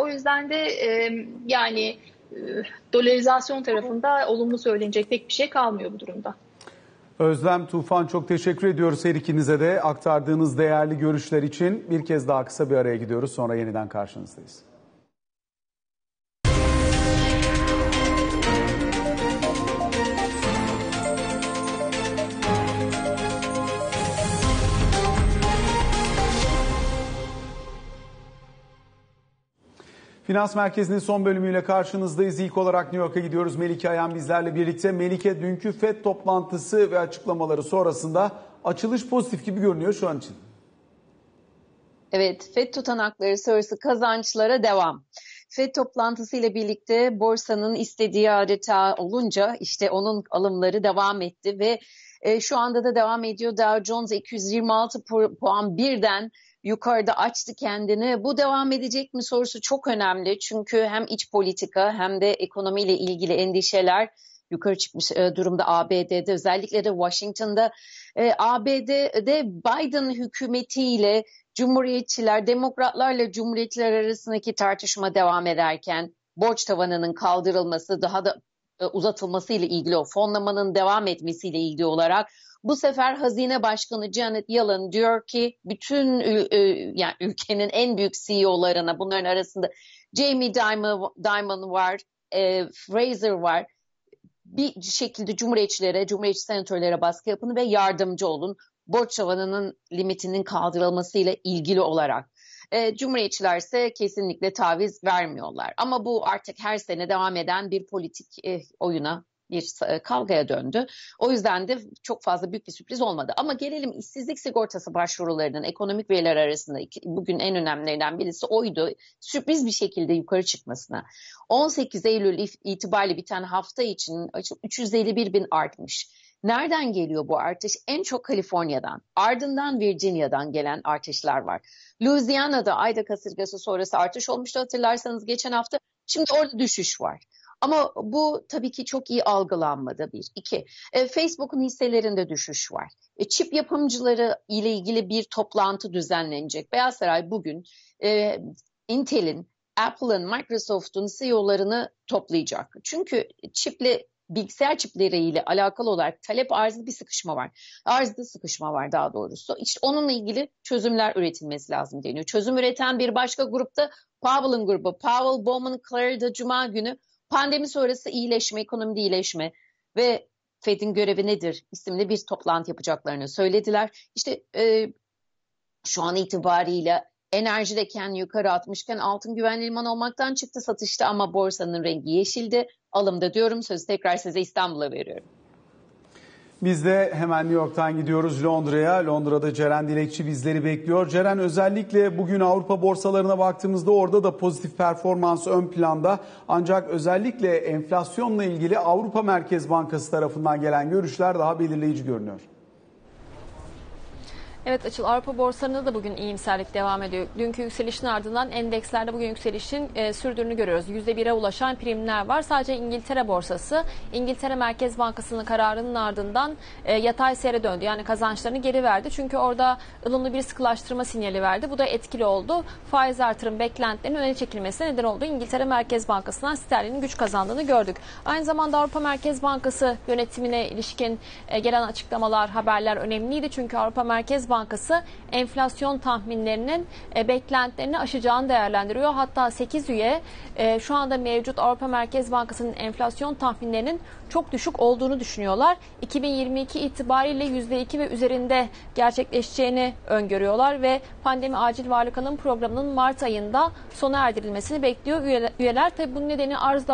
O yüzden de yani dolarizasyon tarafında olumlu söylenecek pek bir şey kalmıyor bu durumda. Özlem, Tufan, çok teşekkür ediyoruz her ikinize de aktardığınız değerli görüşler için. Bir kez daha kısa bir araya gidiyoruz, sonra yeniden karşınızdayız. Finans Merkezi'nin son bölümüyle karşınızdayız. İlk olarak New York'a gidiyoruz. Melike Ayhan bizlerle birlikte. Melike, dünkü FED toplantısı ve açıklamaları sonrasında açılış pozitif gibi görünüyor şu an için. Evet, FED tutanakları sonrası kazançlara devam. FED toplantısı ile birlikte borsanın istediği adeta olunca işte onun alımları devam etti ve şu anda da devam ediyor. Dow Jones 226 puan birden yukarıda açtı kendini. Bu devam edecek mi sorusu çok önemli. Çünkü hem iç politika hem de ekonomiyle ilgili endişeler yukarı çıkmış durumda ABD'de. Özellikle de Washington'da. ABD'de Biden hükümetiyle Cumhuriyetçiler, Demokratlarla Cumhuriyetçiler arasındaki tartışma devam ederken borç tavanının kaldırılması, daha da uzatılmasıyla ilgili, o fonlamanın devam etmesiyle ilgili olarak bu sefer Hazine Başkanı Janet Yellen diyor ki bütün yani ülkenin en büyük CEO'larına, bunların arasında Jamie Dimon var, Fraser var, bir şekilde Cumhuriyetçi senatörlere baskı yapın ve yardımcı olun borç tavanının limitinin kaldırılmasıyla ilgili olarak. Cumhuriyetçiler ise kesinlikle taviz vermiyorlar. Ama bu artık her sene devam eden bir politik oyuna, bir kavgaya döndü. O yüzden de çok fazla büyük bir sürpriz olmadı. Ama gelelim işsizlik sigortası başvurularının ekonomik veriler arasında bugün en önemlilerinden birisi oydu. Sürpriz bir şekilde yukarı çıkmasına. 18 Eylül itibariyle biten hafta için 351 bin artmış. Nereden geliyor bu artış? En çok Kaliforniya'dan, ardından Virginia'dan gelen artışlar var. Louisiana'da ayda kasırgası sonrası artış olmuştu hatırlarsanız geçen hafta. Şimdi orada düşüş var. Ama bu tabii ki çok iyi algılanmadı bir. İki, Facebook'un hisselerinde düşüş var. Çip yapımcıları ile ilgili bir toplantı düzenlenecek. Beyaz Saray bugün Intel'in, Apple'ın, Microsoft'un CEO'larını toplayacak. Çünkü çiple bilgisayar çipleriyle alakalı olarak talep arzında bir sıkışma var. Arzda sıkışma var daha doğrusu. İşte onunla ilgili çözümler üretilmesi lazım deniyor. Çözüm üreten bir başka grupta Powell'ın grubu. Powell, Bowman, Clarida Cuma günü pandemi sonrası iyileşme, ekonomide iyileşme ve Fed'in görevi nedir isimli bir toplantı yapacaklarını söylediler. İşte şu an itibariyle enerji de kendini yukarı atmışken altın güvenli liman olmaktan çıktı satışta ama borsanın rengi yeşildi. Alımda diyorum, sözü tekrar size İstanbul'a veriyorum. Biz de hemen New York'tan gidiyoruz Londra'ya. Londra'da Ceren Dilekçi bizleri bekliyor. Ceren, özellikle bugün Avrupa borsalarına baktığımızda orada da pozitif performans ön planda. Ancak özellikle enflasyonla ilgili Avrupa Merkez Bankası tarafından gelen görüşler daha belirleyici görünüyor. Evet Açıl, Avrupa borsalarında da bugün iyimserlik devam ediyor. Dünkü yükselişin ardından endekslerde bugün yükselişin sürdüğünü görüyoruz. %1'e ulaşan primler var. Sadece İngiltere borsası, İngiltere Merkez Bankası'nın kararının ardından yatay seyre döndü. Yani kazançlarını geri verdi. Çünkü orada ılımlı bir sıkılaştırma sinyali verdi. Bu da etkili oldu. Faiz artırım beklentilerinin öne çekilmesine neden oldu. İngiltere Merkez Bankası'ndan sterlinin güç kazandığını gördük. Aynı zamanda Avrupa Merkez Bankası yönetimine ilişkin gelen açıklamalar, haberler önemliydi. Çünkü Avrupa Merkez Bankası enflasyon tahminlerinin beklentilerini aşacağını değerlendiriyor. Hatta 8 üye şu anda mevcut Avrupa Merkez Bankası'nın enflasyon tahminlerinin çok düşük olduğunu düşünüyorlar. 2022 itibariyle %2 ve üzerinde gerçekleşeceğini öngörüyorlar ve pandemi acil varlık alım programının Mart ayında sona erdirilmesini bekliyor üyeler. Tabii bunun nedeni arz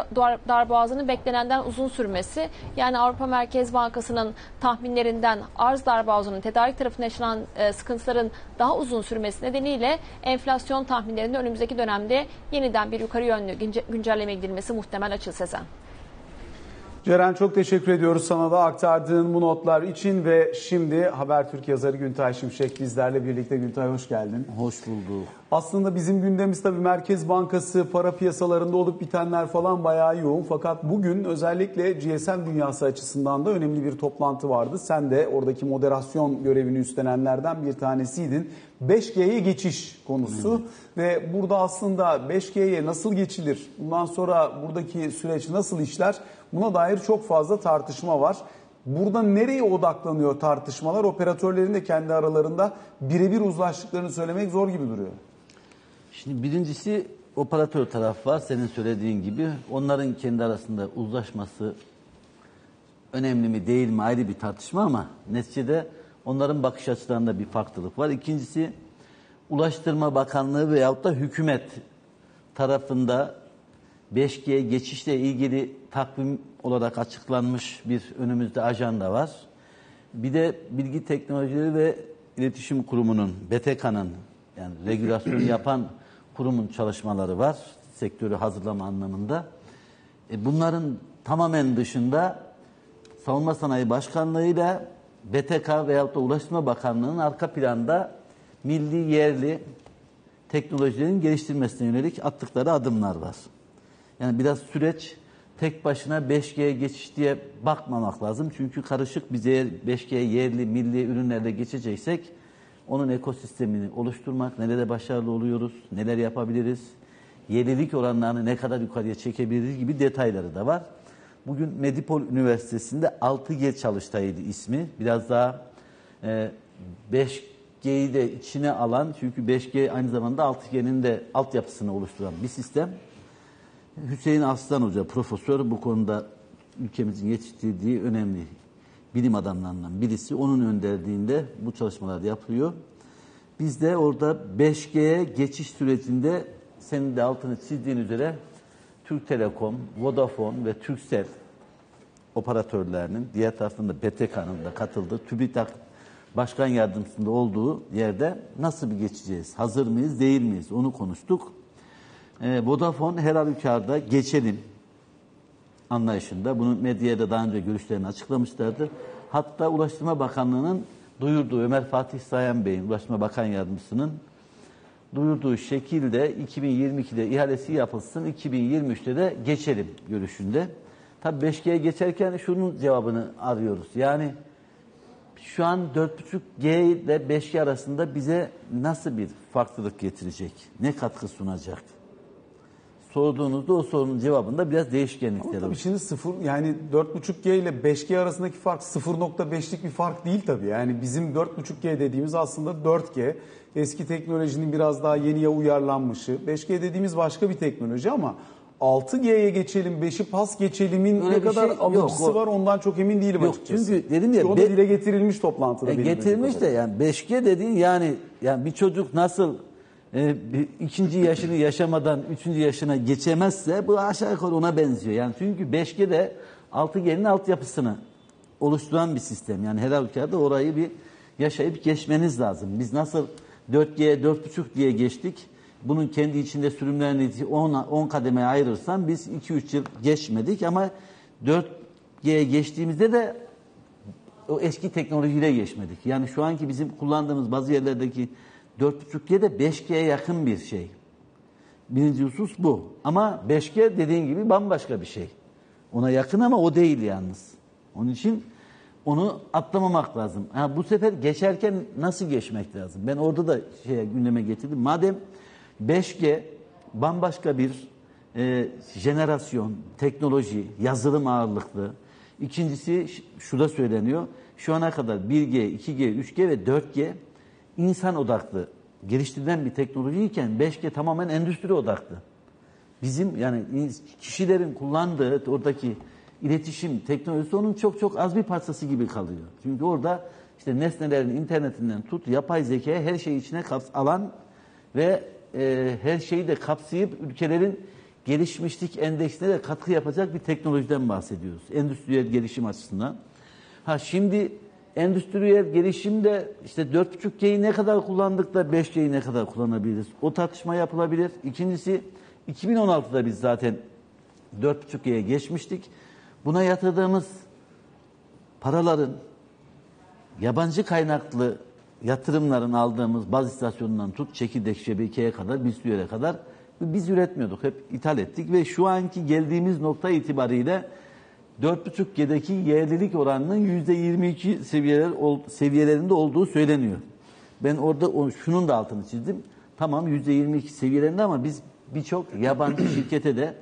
darboğazının beklenenden uzun sürmesi. Yani Avrupa Merkez Bankası'nın tahminlerinden arz darboğazının tedarik tarafında yaşanan sıkıntıların daha uzun sürmesi nedeniyle enflasyon tahminlerinde önümüzdeki dönemde yeniden bir yukarı yönlü güncelleme gidilmesi muhtemel Açıl Sezen. Ceren, çok teşekkür ediyoruz sana da aktardığın bu notlar için ve şimdi Habertürk yazarı Güntay Şimşek bizlerle birlikte. Güntay, hoş geldin. Hoş bulduk. Aslında bizim gündemimiz tabii Merkez Bankası, para piyasalarında olup bitenler falan bayağı yoğun. Fakat bugün özellikle GSM dünyası açısından da önemli bir toplantı vardı. Sen de oradaki moderasyon görevini üstlenenlerden bir tanesiydin. 5G'ye geçiş konusu ve burada aslında 5G'ye nasıl geçilir, bundan sonra buradaki süreç nasıl işler, buna dair çok fazla tartışma var. Burada nereye odaklanıyor tartışmalar? Operatörlerin de kendi aralarında birebir uzlaştıklarını söylemek zor gibi duruyor. Şimdi birincisi operatör taraf var, senin söylediğin gibi. Onların kendi arasında uzlaşması önemli mi değil mi ayrı bir tartışma ama neticede onların bakış açılarında bir farklılık var. İkincisi Ulaştırma Bakanlığı veyahut da hükümet tarafında 5G geçişle ilgili takvim olarak açıklanmış bir önümüzde ajanda var. Bir de Bilgi Teknolojileri ve İletişim Kurumu'nun, BTK'nın yani regülasyonu yapan kurumun çalışmaları var. Sektörü hazırlama anlamında. Bunların tamamen dışında Savunma Sanayi Başkanlığı ile BTK veyahut da Ulaştırma Bakanlığı'nın arka planda milli yerli teknolojilerin geliştirilmesine yönelik attıkları adımlar var. Yani biraz süreç tek başına 5G'ye geçiş diye bakmamak lazım. Çünkü karışık bir 5G yerli milli ürünlerle geçeceksek onun ekosistemini oluşturmak, nerede başarılı oluyoruz, neler yapabiliriz, yerlilik oranlarını ne kadar yukarıya çekebiliriz gibi detayları da var. Bugün Medipol Üniversitesi'nde 6G çalıştayıydı ismi. Biraz daha 5G'yi de içine alan, çünkü 5G aynı zamanda 6G'nin de altyapısını oluşturan bir sistem. Hüseyin Aslan Hoca, profesör, bu konuda ülkemizin yetiştirdiği önemli bilim adamlarından birisi. Onun önderliğinde bu çalışmalar yapılıyor. Biz de orada 5G'ye geçiş sürecinde senin de altını çizdiğin üzere Türk Telekom, Vodafone ve Turkcell operatörlerinin, diğer tarafında BTK'nın da katıldığı, TÜBİTAK Başkan Yardımcısında olduğu yerde nasıl bir geçeceğiz, hazır mıyız, değil miyiz onu konuştuk. Vodafone her halükarda geçelim anlayışında. Bunu medyada daha önce görüşlerini açıklamışlardı. Hatta Ulaştırma Bakanlığı'nın duyurduğu, Ömer Fatih Sayan Bey'in, Ulaştırma Bakan Yardımcısının duyurduğu şekilde 2022'de ihalesi yapılsın, 2023'te de geçelim görüşünde. Tabii 5G'ye geçerken şunun cevabını arıyoruz. Yani şu an 4.5G ile 5G arasında bize nasıl bir farklılık getirecek? Ne katkı sunacak? sorduğunuzda o sorunun cevabında biraz değişkenlikler var. Tabii şimdi 0 yani 4.5G ile 5G arasındaki fark 0.5'lik bir fark değil tabii. Yani bizim 4.5G dediğimiz aslında 4G. Eski teknolojinin biraz daha yeniye uyarlanmışı. 5G dediğimiz başka bir teknoloji ama 6G'ye geçelim, 5'i pas geçelimin öyle ne kadar şey, alıcısı yok, var ondan çok emin değilim yok, açıkçası. Çünkü dedim ya, o da dile getirilmiş toplantıda. Getirilmiş de yani 5G dediğin yani bir çocuk nasıl ikinci yaşını yaşamadan üçüncü yaşına geçemezse bu aşağı yukarı ona benziyor. Yani çünkü 5G de 6G'nin altyapısını oluşturan bir sistem. Yani her halükarda orayı bir yaşayıp geçmeniz lazım. Biz nasıl 4G'ye 4.5 diye geçtik. Bunun kendi içinde sürümlerini 10 kademeye ayırırsan biz 2-3 yıl geçmedik ama 4G'ye geçtiğimizde de o eski teknolojiyle geçmedik. Yani şu anki bizim kullandığımız bazı yerlerdeki 4.5G de 5G'ye yakın bir şey. Birinci husus bu. Ama 5G dediğin gibi bambaşka bir şey. Ona yakın ama o değil yalnız. Onun için onu atlamamak lazım. Yani bu sefer geçerken nasıl geçmek lazım? Ben orada da gündeme getirdim. Madem 5G bambaşka bir jenerasyon, teknoloji, yazılım ağırlıklı. İkincisi şurada söyleniyor. Şu ana kadar 1G, 2G, 3G ve 4G insan odaklı geliştirilen bir teknolojiyken 5G tamamen endüstri odaklı. Bizim yani kişilerin kullandığı oradaki iletişim teknolojisi onun çok çok az bir parçası gibi kalıyor. Çünkü orada işte nesnelerin internetinden tut, yapay zekaya her şeyi içine alan ve her şeyi de kapsayıp ülkelerin gelişmişlik endeksine de katkı yapacak bir teknolojiden bahsediyoruz. Endüstriyel gelişim açısından. Şimdi endüstriyel gelişimde işte 4.5G'yi ne kadar kullandık da 5G'yi ne kadar kullanabiliriz? O tartışma yapılabilir. İkincisi 2016'da biz zaten 4.5G'ye geçmiştik. Buna yatırdığımız paraların yabancı kaynaklı yatırımların aldığımız baz istasyonundan tut çekirdek şebekeye kadar bir süreye kadar biz üretmiyorduk. Hep ithal ettik ve şu anki geldiğimiz nokta itibariyle 4.5G'deki yerlilik oranının %22 seviyelerinde olduğu söyleniyor. Ben orada şunun da altını çizdim. Tamam %22 seviyelerinde ama biz birçok yabancı şirkete de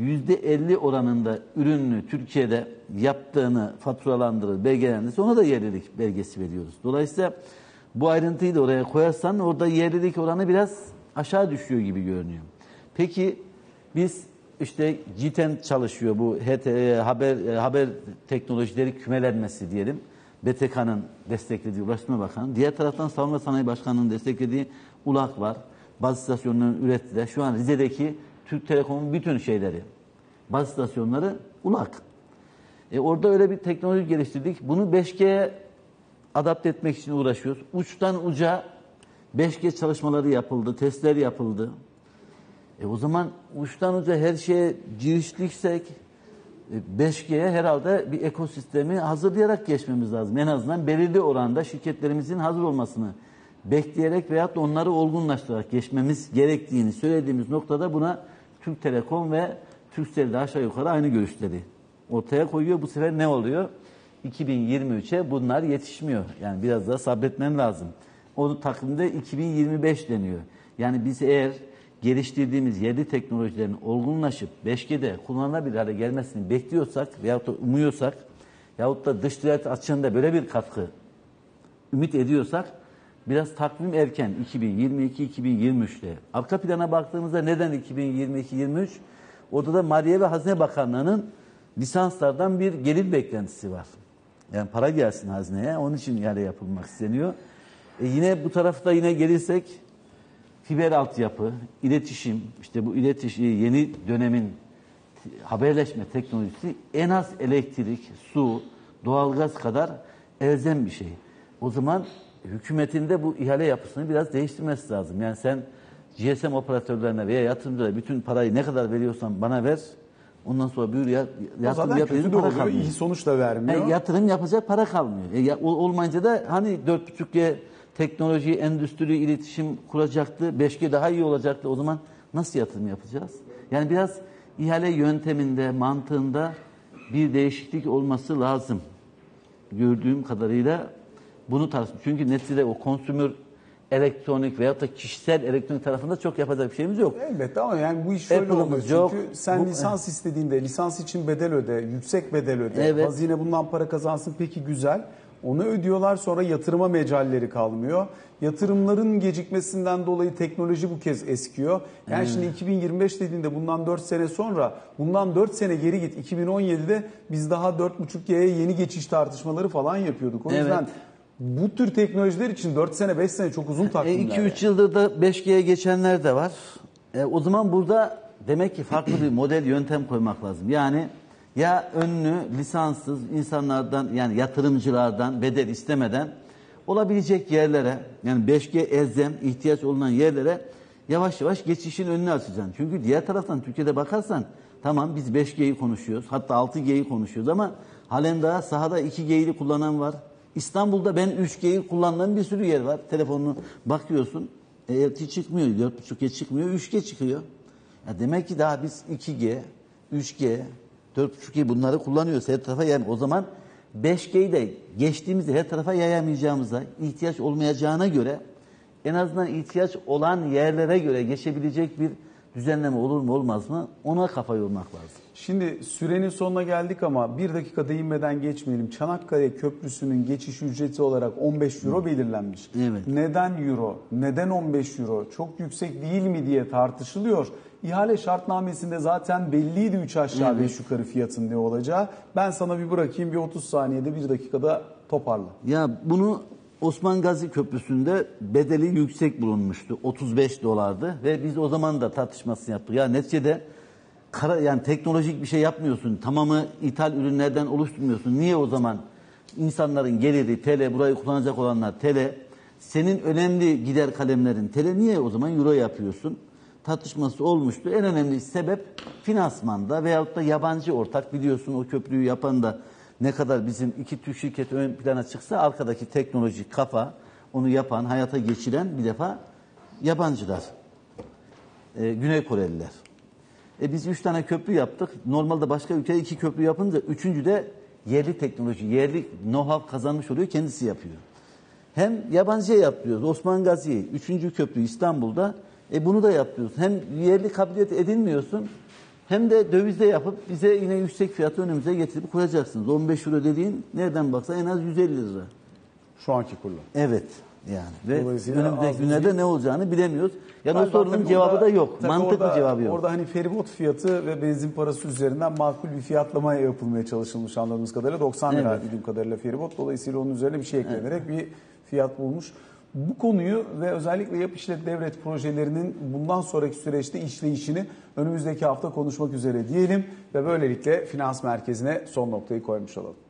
%50 oranında ürününü Türkiye'de yaptığını faturalandırır, belgelendirir. Ona da yerlilik belgesi veriyoruz. Dolayısıyla bu ayrıntıyı da oraya koyarsan orada yerlilik oranı biraz aşağı düşüyor gibi görünüyor. Peki biz işte GTEN çalışıyor bu HT, haber teknolojileri kümelenmesi diyelim. BTK'nın desteklediği Ulaştırma Bakanı. Diğer taraftan Savunma Sanayi Başkanı'nın desteklediği ULAK var. Baz istasyonlarını ürettiler. Şu an Rize'deki Türk Telekom'un bütün şeyleri, baz istasyonları ULAK. Orada öyle bir teknoloji geliştirdik. Bunu 5G'ye adapte etmek için uğraşıyoruz. Uçtan uca 5G çalışmaları yapıldı, testler yapıldı. O zaman uçtan uca her şeye girişliksek 5G'ye herhalde bir ekosistemi hazırlayarak geçmemiz lazım. En azından belirli oranda şirketlerimizin hazır olmasını bekleyerek veyahut da onları olgunlaştırarak geçmemiz gerektiğini söylediğimiz noktada buna Türk Telekom ve Türkcell de aşağı yukarı aynı görüşleri ortaya koyuyor. Bu sefer ne oluyor? 2023'e bunlar yetişmiyor. Yani biraz daha sabretmen lazım. Onun takvimde 2025 deniyor. Yani biz eğer geliştirdiğimiz yerli teknolojilerin olgunlaşıp 5G'de kullanılabilir hale gelmesini bekliyorsak veyahut da umuyorsak yahut da dış ticaret açığında böyle bir katkı ümit ediyorsak biraz takvim erken 2022-2023'te. Arka plana baktığımızda neden 2022-2023? Orada da Maliye ve Hazine Bakanlığı'nın lisanslardan bir gelir beklentisi var. Yani para gelsin hazineye. Onun için yapılmak isteniyor. Yine bu tarafta gelirsek fiber altyapı, iletişim, işte bu yeni dönemin haberleşme teknolojisi en az elektrik, su, doğalgaz kadar elzem bir şey. O zaman hükümetin de bu ihale yapısını biraz değiştirmesi lazım. Yani sen GSM operatörlerine veya yatırımcılara bütün parayı ne kadar veriyorsan bana ver. Ondan sonra bir yatırım yapacak para kalmıyor. İyi sonuç da vermiyor. Yatırım yapacak para kalmıyor. Olmayınca da hani 4.5G teknoloji, endüstri, iletişim kuracaktı. 5G daha iyi olacaktı. O zaman nasıl yatırım yapacağız? Yani biraz ihale yönteminde, mantığında bir değişiklik olması lazım. Gördüğüm kadarıyla bunu tartışıyor. Çünkü neticede o konsümür elektronik veyahut da kişisel elektronik tarafında çok yapacak bir şeyimiz yok. Elbette ama yani bu iş şöyle oluyor. Çünkü sen lisans istediğinde lisans için bedel öde, yüksek bedel öde. Evet. Hazine bundan para kazansın, peki güzel. Onu ödüyorlar, sonra yatırıma mecalleri kalmıyor. Yatırımların gecikmesinden dolayı teknoloji bu kez eskiyor. Yani şimdi 2025 dediğinde bundan 4 sene sonra, bundan 4 sene geri git. 2017'de biz daha 4.5G'ye yeni geçiş tartışmaları falan yapıyorduk. O yüzden bu tür teknolojiler için 4 sene 5 sene çok uzun takvimler. 2-3 yani yıldır da 5G'ye geçenler de var. O zaman burada demek ki farklı bir model yöntem koymak lazım. Yani ya önünü lisanssız insanlardan, yani yatırımcılardan bedel istemeden olabilecek yerlere, yani 5G elzem ihtiyaç olunan yerlere yavaş yavaş geçişin önünü açacaksın. Çünkü diğer taraftan Türkiye'de bakarsan tamam biz 5G'yi konuşuyoruz, hatta 6G'yi konuşuyoruz ama halen daha sahada 2G'yi kullanan var. İstanbul'da ben 3G'yi kullanılan bir sürü yer var. Telefonunu bakıyorsun, LTE çıkmıyor, 4.5G çıkmıyor, 3G çıkıyor. Ya demek ki daha biz 2G, 3G, 4.5G bunları kullanıyoruz her tarafa. Yani o zaman 5G'yi de geçtiğimizde her tarafa yayamayacağımıza, ihtiyaç olmayacağına göre en azından ihtiyaç olan yerlere göre geçebilecek bir düzenleme olur mu olmaz mı ona kafa yormak lazım. Şimdi sürenin sonuna geldik ama bir dakika değinmeden geçmeyelim. Çanakkale Köprüsü'nün geçiş ücreti olarak 15 euro belirlenmiş. Evet. Neden euro? Neden 15 euro? Çok yüksek değil mi diye tartışılıyor. İhale şartnamesinde zaten belliydi 3 aşağı 5 yukarı fiyatın ne olacağı. Ben sana bir bırakayım, bir 30 saniyede, bir dakikada toparla. Ya bunu Osman Gazi Köprüsü'nde bedeli yüksek bulunmuştu. 35 dolardı ve biz o zaman da tartışmasını yaptık. Ya neticede yani teknolojik bir şey yapmıyorsun. Tamamı ithal ürünlerden oluşturmuyorsun. Niye o zaman insanların geliri TL, burayı kullanacak olanlar TL, senin önemli gider kalemlerin TL, niye o zaman euro yapıyorsun? Tartışması olmuştu. En önemli sebep finansmanda veyahut da yabancı ortak, biliyorsun o köprüyü yapan da ne kadar bizim iki Türk şirket ön plana çıksa arkadaki teknolojik kafa, onu yapan, hayata geçiren bir defa yabancılar. Güney Koreliler. Biz 3 tane köprü yaptık. Normalde başka ülkede 2 köprü yapınca 3. de yerli teknoloji, yerli know-how kazanmış oluyor, kendisi yapıyor. Hem yabancıya yapıyoruz. Osman Gazi'yi, 3. köprü İstanbul'da. Bunu da yapıyorsun. Hem yerli kabiliyet edinmiyorsun hem de dövizde yapıp bize yine yüksek fiyatı önümüze getirip kuracaksınız. 15 euro dediğin nereden baksa en az 150 lira. Şu anki kurla. Evet. Yani. Ve önümüzdeki günlerde ne olacağını bilemiyoruz. Yani o sorunun cevabı da yok. Mantıklı cevabı yok. Orada hani feribot fiyatı ve benzin parası üzerinden makul bir fiyatlama yapılmaya çalışılmış anladığımız kadarıyla. 90 lira bildiğim kadarıyla feribot. Dolayısıyla onun üzerine bir şey eklenerek bir fiyat bulmuş. Bu konuyu ve özellikle yap işlet devlet projelerinin bundan sonraki süreçte işleyişini önümüzdeki hafta konuşmak üzere diyelim ve böylelikle finans merkezine son noktayı koymuş olalım.